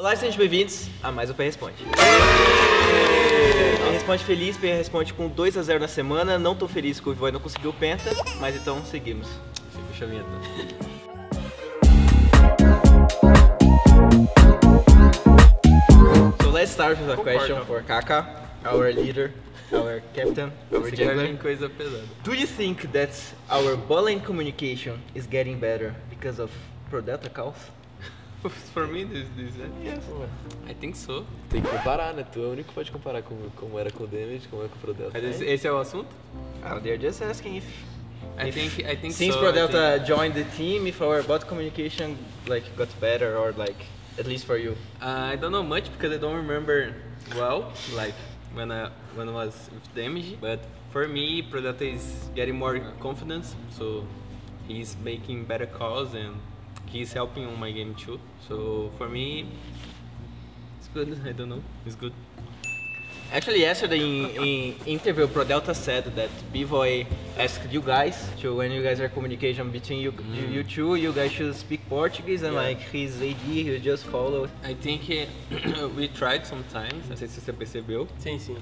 Olá, sejam bem-vindos a mais um Pain Responde. Pain Responde feliz, Pain Responde com 2 a 0 na semana. Não tô feliz que o Ivoi não conseguiu o Penta, mas então seguimos. Puxa a vinheta. So let's start with a question for Kaka, our leader, our captain, our jungler. Coisa pesada. Do you think that our ball and communication is getting better because of Prodelta Calls? For me, this yes. I think so. Tem que comparar, né? Tu é o único que pode comparar como era com o damage, como é com o Prodelta. Esse é o assunto? They're just asking if I think since so, Prodelta joined the team, if our bot communication like got better or like at least for you. I don't know much because I don't remember well like when I was with damage. But for me, Prodelta is getting more confidence, so he's making better calls and he's helping on my game too, so for me, it's good, I don't know, it's good. Actually, yesterday in interview, Prodelta said that Bvoy asked you guys, to when you guys are communication between you two, you guys should speak Portuguese and like his AD, he just followed. I think we tried sometimes, não sei se você percebeu. Sim, sim.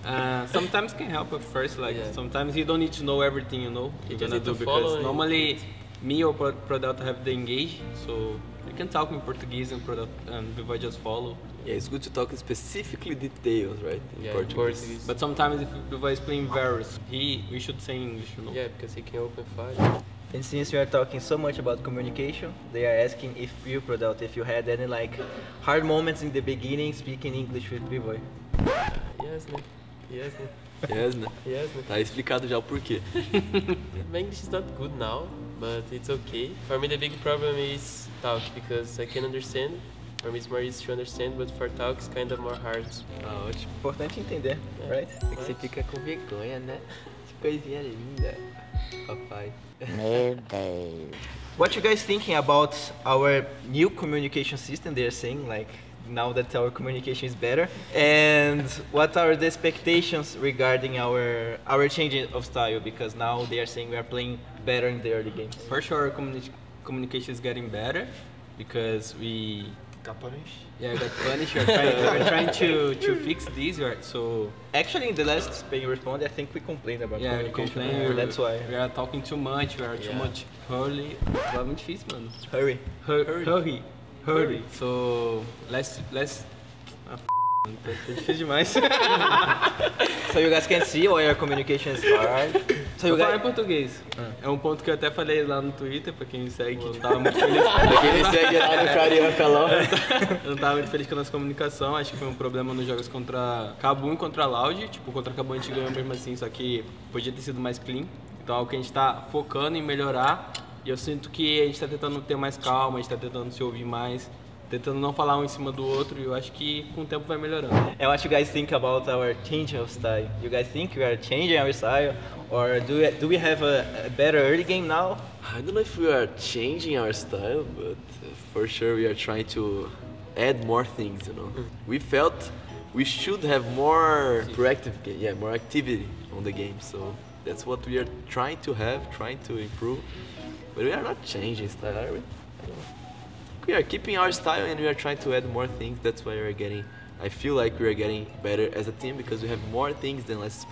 Sometimes can help at first, like sometimes you don't need to know everything, you know, you're gonna do because normally me or Prodelta have the engage, so I can talk in Portuguese and Bvoy just follow. Yeah, it's good to talk specifically details, right? In Portuguese. But sometimes if Bvoy is playing Varus, we should say English, you know? Yeah, because he can open fire. And since we are talking so much about communication, they are asking if you, Prodelta, if you had any like hard moments in the beginning speaking English with Bvoy. Yes, man. Yes, man. Yes, né? Yes, né? Tá explicado já o porquê. My English is not good now, but it's okay. For me, the big problem is talk, because I can understand. For me, it's more easy to understand, but for talk, it's kind of more hard. Ah, ótimo. Importante entender, right? É que você fica com vergonha, né? Que coisinha linda, papai. Meu Deus. What you guys thinking about our new communication system? They're saying like, now that our communication is better, and what are the expectations regarding our change of style? Because now they are saying we are playing better in the early games. For sure, communication is getting better because we got punished. Yeah, got punished. We're trying to fix these, right? So actually, in the last Pain Responde, I think we complained about communication. That's why we are talking too much. We are too much hurry. Hurry. So let's. So you guys can see why your communication is hard. So you guys. Em português. É ponto que eu até falei lá no Twitter pra quem me segue. Que tava muito feliz. Pra quem me segue lá no Carioca LOL. Eu não tava muito feliz com a nossa comunicação. Acho que foi problema nos jogos contra Kabum e contra Loud. Tipo, contra Kabum a gente ganhou mesmo assim, só que podia ter sido mais clean. Então é o que a gente tá focando em melhorar. E eu sinto que a gente tá tentando ter mais calma, a gente tá tentando se ouvir mais, tentando não falar um em cima do outro, e eu acho que com o tempo vai melhorando. And what you guys think about our change of style? You guys think we are changing our style? Or do we have a better early game now? I don't know if we are changing our style, but for sure we are trying to add more things, you know. We felt we should have more proactive game, more activity on the game, so that's what we are trying to have, trying to improve. But we are not changing style, are we? I don't know. We are keeping our style and we are trying to add more things. That's why we are getting, I feel like we are getting better as a team because we have more things than less.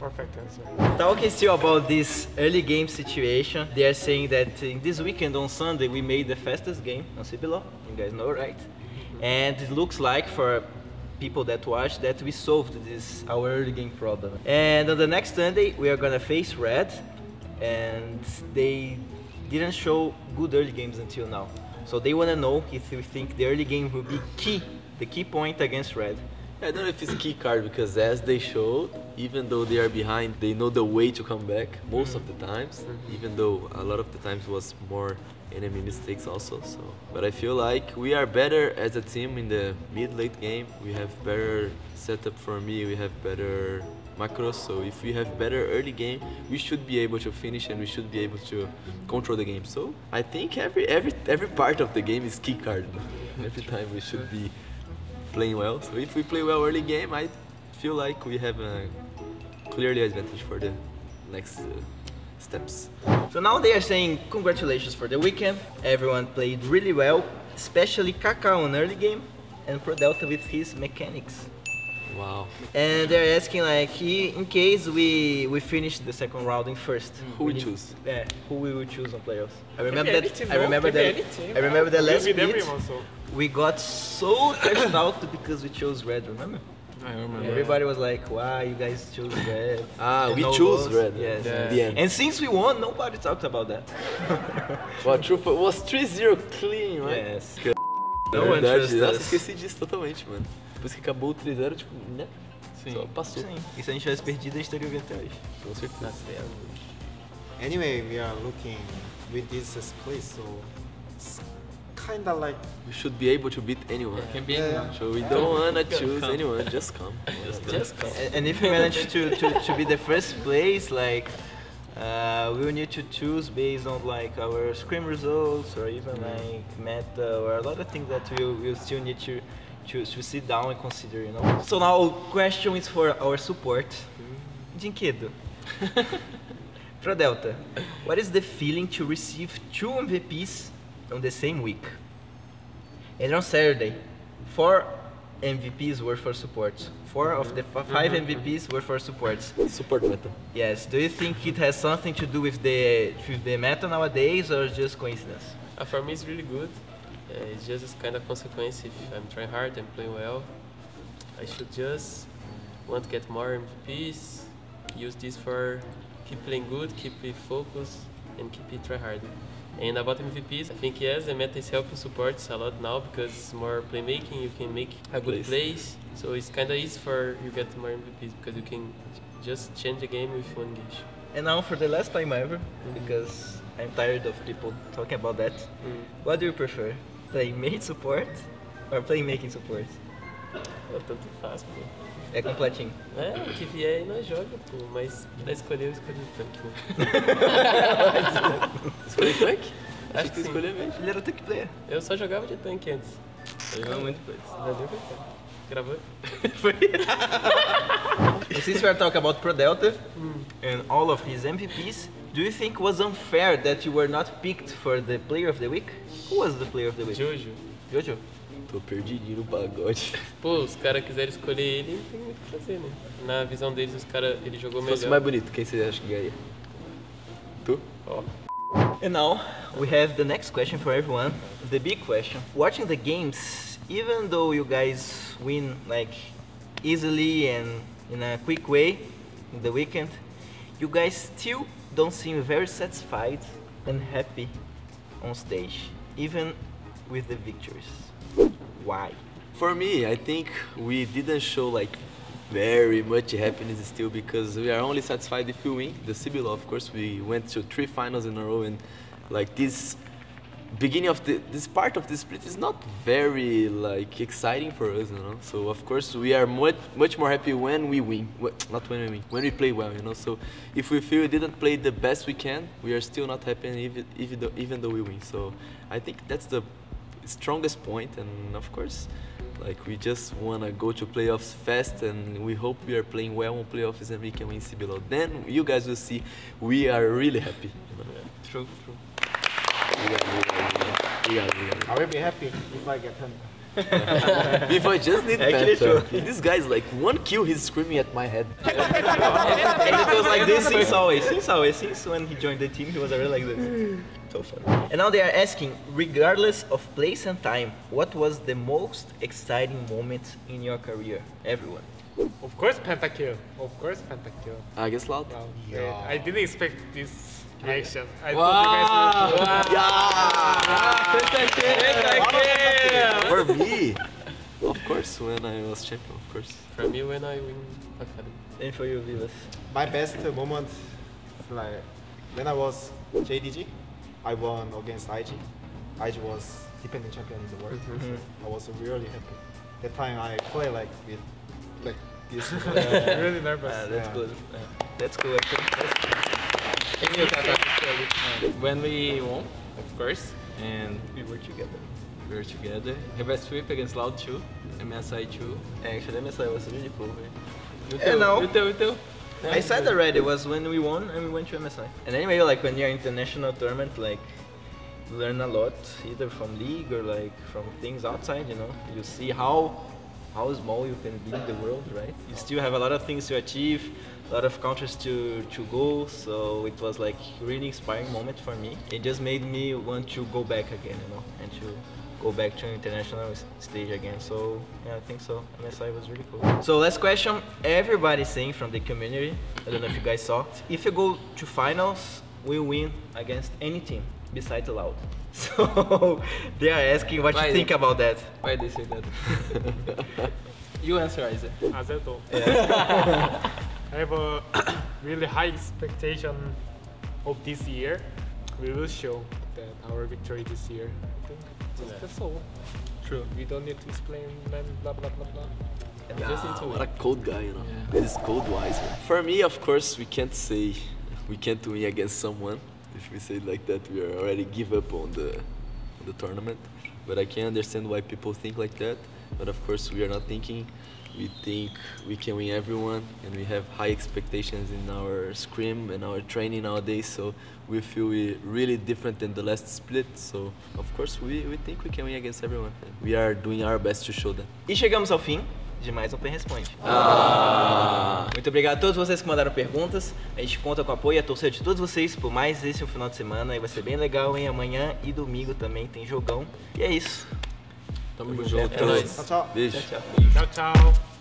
Perfect answer. Talking still about this early game situation, they are saying that this weekend on Sunday we made the fastest game on CBLOL. You guys know, right? And it looks like for people that watch that we solved this our early game problem. And on the next Sunday we are gonna face Red, and they didn't show good early games until now. So they want to know if we think the early game will be the key point against Red. I don't know if it's key card because as they showed, even though they are behind, they know the way to come back most of the times, even though a lot of the times was more enemy mistakes also. So, but I feel like we are better as a team in the mid-late game. We have better setup for me, we have better macros, so if we have better early game, we should be able to finish and we should be able to control the game. So I think every part of the game is key card. Every time we should be playing well. So if we play well early game, I feel like we have a clearly advantage for the next steps. So now they are saying congratulations for the weekend. Everyone played really well, especially Kaka on early game. and Prodelta with his mechanics. Wow. And they're asking like, in case we finish the second round in first, who we choose? Yeah, who we will choose on playoffs. I remember that last meet. We got so stressed out because we chose Red. Remember? I remember. Everybody was like, "Why you guys chose Red?" We chose Red. Yes. Yeah. The end. And since we won, nobody talked about that. Well, truth was 3-0 clean, right? Yes. Não antes. Nossa, esqueci disso totalmente, mano. Depois que acabou o 3-0, tipo, né? Sim. Só passou. Sim. E se a gente tivesse perdido, a gente teria vencido hoje. Com certeza. Anyway, we are looking with this split, so it's kind of like we should be able to beat anyone. Yeah. Can be anyone. So we don't wanna choose anyone. Just come. Just come. And if we manage to be the first place, like. We will need to choose based on like our scrim results or even like meta or a lot of things that we'll still need to sit down and consider, you know. So now question is for our support, Jinkedo. Prodelta, what is the feeling to receive 2 MVPs on the same week? And on Saturday, 4 MVPs were for supports. 4 of the 5 MVPs were for supports. Support meta. Yes. Do you think it has something to do with the meta nowadays, or just coincidence? For me, it's really good. It's just kind of consequence. If I'm trying hard and play well, I should just want to get more MVPs. Use this for keep playing good, keep it focused, and keep it try hard. And about MVPs, I think yes, the meta is helping supports a lot now because it's more playmaking, you can make a good place. So it's kind of easy for you get more MVPs because you can just change the game with one game. And now for the last time ever, because I'm tired of people talking about that, what do you prefer? Playing mid support or playmaking support? É tanto fácil, pô. É completinho. É, o que vier aí nós joga, pô. Mas pra escolher, eu escolhi o tanque. Escolhi o tanque? Acho que tu escolheu mesmo. Ele era o tanque player. Eu só jogava de tanque antes. Eu jogava muito por isso. Já deu pra cá. Gravou? Foi. And since we are talking about Prodelta and all of his MVPs, do you think it was unfair that you were not picked for the player of the week? Who was the player of the week? Jojo. Jojo? Tô perdidinho no Pagoth. Pô, os caras quiserem escolher ele, não tem muito o que fazer, né? Na visão deles, os caras, ele jogou melhor. Se fosse mais bonito, quem você acha que ganha? Tu? Ó. And now, we have the next question for everyone. The big question. Watching the games, even though you guys win, like, easily and in a quick way, in the weekend, you guys still don't seem very satisfied and happy on stage, even with the victories. Why? For me, I think we didn't show like very much happiness still because we are only satisfied if we win the CBLOL. Of course, we went to 3 finals in a row, and like this beginning of this part of the split is not very like exciting for us, you know. So of course, we are much more happy when we win. Well, not when we win, when we play well, you know. So if we feel we didn't play the best we can, we are still not happy even though we win. So I think that's the strongest point, and of course, like we just wanna go to playoffs fast, and we hope we are playing well on playoffs and we can win CBLOL. Then you guys will see we are really happy. You know? Yeah. True, true. We are. I will be happy if I get Penta. If I just need Penta. This guy's like one kill, he's screaming at my head. And it was like this since always. Since when he joined the team, he was already like this. And now they are asking, regardless of place and time, what was the most exciting moment in your career? Everyone. Of course, Penta kill. Of course, Penta kill. I guess Loud. Yeah. I didn't expect this reaction. I thought you guys were... Yeah! Penta kill! For me, of course, when I was champion, of course. For me, when I win Academy. And for you, Vivas? My best moment is like when I was JDG. I won against IG. IG was defending champion in the world. So I was really happy. That time I played like with like this. Really nervous. That's good. Yeah. That's cool. When we won, of course, and we were together. We were together. Reverse sweep against Loud 2, MSI 2. Actually, MSI was really cool. You too. I said already, it was when we won and we went to MSI. And anyway, like when you're international tournament, like learn a lot, either from league or like from things outside, you know. You see how small you can be in the world, right? You still have a lot of things to achieve, a lot of countries to go, so it was like really inspiring moment for me. It just made me want to go back again, you know, and to go back to an international stage again. So yeah, I think so. MSI was really cool. So last question, everybody's saying from the community, I don't know if you guys saw, if you go to finals, we win against any team besides Loud. So they are asking what you think about that. Why do you say that? You answer, Aze. Aze don't. Yeah. I have a really high expectation of this year. We will show that our victory this year, I think. Just yeah. That's all. True. We don't need to explain blah blah blah blah. Yeah, just into what it. A cold guy, you know. Yeah. This is cold wise. Man. For me, of course, we can't say we can't win against someone. If we say it like that, we are already give up on the tournament. But I can understand why people think like that. But of course, we are not thinking. We think we can win everyone, and we have high expectations in our scrim and our training nowadays, so we feel we're really different than the last split, so of course we think we can win against everyone. We are doing our best to show that. E chegamos ao fim de mais um Pain Responde. Muito obrigado a todos vocês que mandaram perguntas, a gente conta com o apoio e a torcida de todos vocês por mais esse final de semana, e vai ser bem legal, hein? Amanhã e domingo também tem jogão, e é isso. Tamo junto. Tchau, tchau. Beijo. Tchau, tchau. Tchau, tchau.